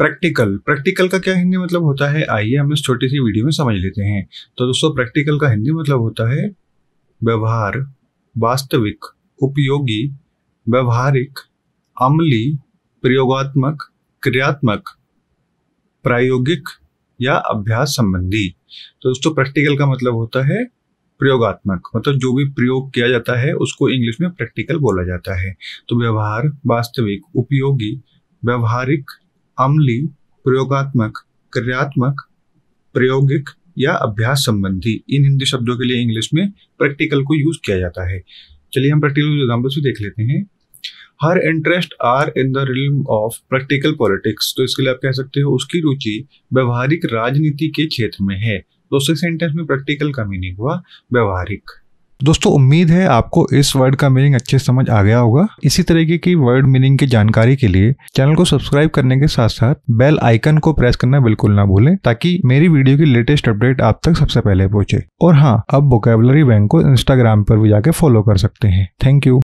Practical, practical का क्या हिंदी मतलब होता है, आइए हम इस छोटी सी वीडियो में समझ लेते हैं। तो दोस्तों प्रैक्टिकल का हिंदी मतलब होता है व्यवहार, वास्तविक, उपयोगी, व्यवहारिक, अमली, प्रयोगात्मक, क्रियात्मक, प्रायोगिक या अभ्यास संबंधी। तो दोस्तों प्रैक्टिकल का मतलब होता है प्रयोगात्मक, मतलब जो भी प्रयोग किया जाता है उसको इंग्लिश में प्रैक्टिकल बोला जाता है। तो व्यवहार, वास्तविक, उपयोगी, व्यवहारिक, अमली, प्रयोगात्मक, क्रियात्मक, प्रायोगिक या अभ्यास संबंधी, इन हिंदी शब्दों के लिए इंग्लिश में प्रैक्टिकल को यूज किया जाता है। चलिए हम प्रैक्टिकल एग्जाम्पल्स भी देख लेते हैं। हर interest are in the realm of practical politics, तो इसके लिए आप कह सकते हो उसकी रुचि व्यवहारिक राजनीति के क्षेत्र में है। दोस्तों सेंटेंस में प्रैक्टिकल का मीनिंग हुआ व्यवहारिक। दोस्तों उम्मीद है आपको इस वर्ड का मीनिंग अच्छे समझ आ गया होगा। इसी तरीके की वर्ड मीनिंग की जानकारी के लिए चैनल को सब्सक्राइब करने के साथ साथ बेल आइकन को प्रेस करना बिल्कुल ना भूलें, ताकि मेरी वीडियो की लेटेस्ट अपडेट आप तक सबसे पहले पहुंचे। और हाँ, अब वोकैबुलरी बैंक को इंस्टाग्राम पर भी जाके फॉलो कर सकते हैं। Thank you.